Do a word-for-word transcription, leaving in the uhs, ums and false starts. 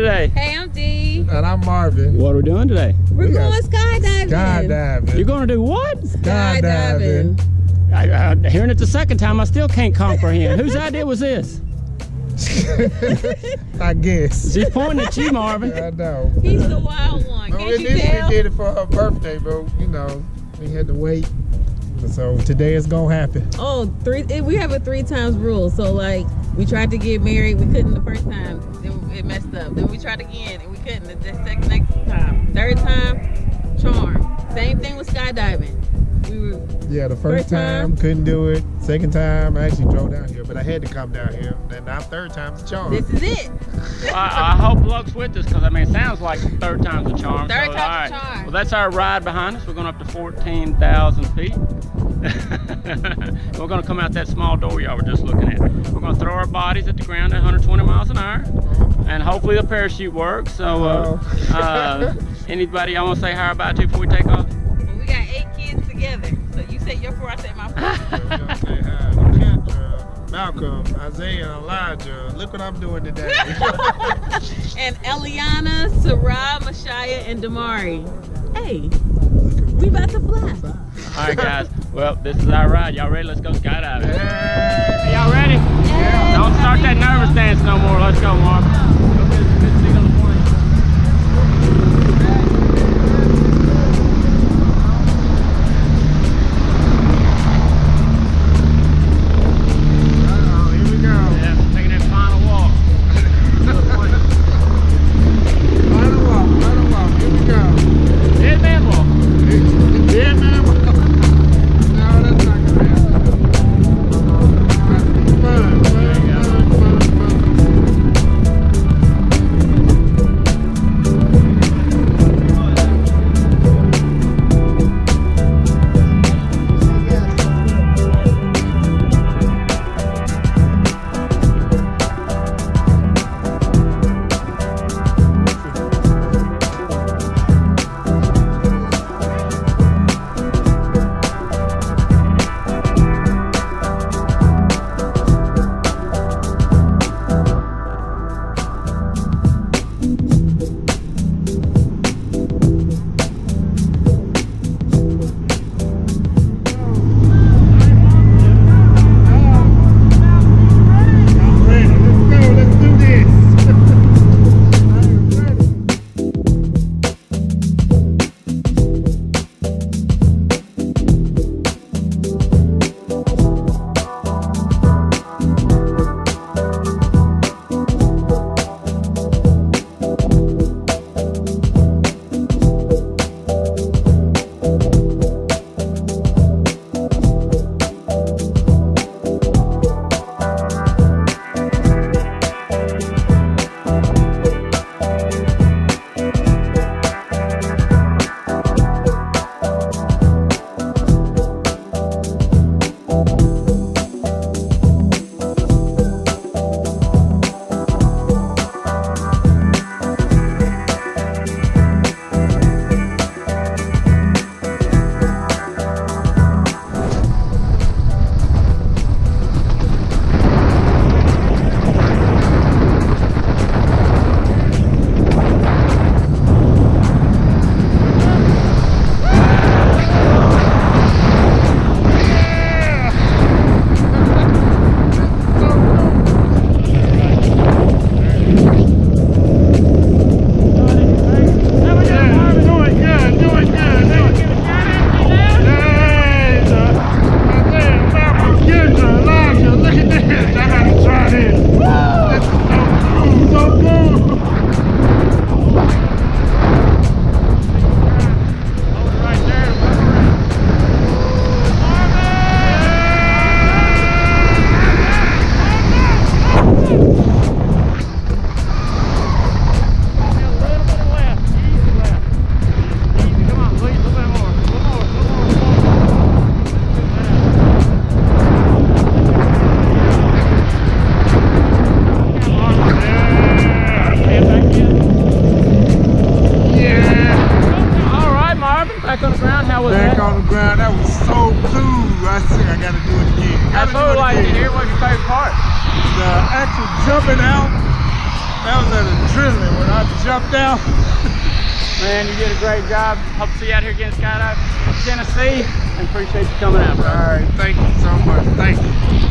today? Hey, I'm Dee. And I'm Marvin. What are we doing today? We're we going skydiving. Skydiving. You're going to do what? Skydiving. Skydiving. I, I, hearing it the second time, I still can't comprehend. Whose idea was this? I guess. She's pointing at you, Marvin. Yeah, I know. He's the wild one. Well, Can't you tell? She did it for her birthday, but you know, we had to wait. So today it's gonna happen. Oh, three! We have a three times rule. So like, we tried to get married, we couldn't the first time. Then it messed up. Then we tried again, and we couldn't the second next time. Third time, charm. Same thing with skydiving. We were yeah, the first, first time, time couldn't do it. Second time, I actually drove down here, but I had to come down here. Then now third time's a charm. This is it. Well, I, I hope luck's with us, because I mean, it sounds like third time's a charm. Third so, time's right. a charm. Well, that's our ride behind us. We're going up to fourteen thousand feet. We're going to come out that small door y'all were just looking at. We're going to throw our bodies at the ground at one hundred twenty miles an hour, and hopefully the parachute works. So, uh, oh. uh, anybody y'all want to say hi about you before we take off? Well, we got eight kids together. So you said your four, I said my four. Malcolm, Isaiah, Elijah, look what I'm doing today. And Eliana, Sarah, Messiah, and Damari. Hey, we about to fly. All right, guys. Well, this is our ride. Y'all ready? Let's go skydiving. Hey, y'all ready? Yeah. Don't start that nervous dance no more. Let's go, Mark. Uh-oh, here we go. Yeah, taking that final walk. Final walk, final walk. Here we go. Dead man walk. Dead man walk. What was your favorite part? The actual jumping out that was an adrenaline when I jumped down. Man, you did a great job. Hope to see you out here again, Skydive Tennessee, and appreciate you coming out, bro. All right, thank you so much. Thank you.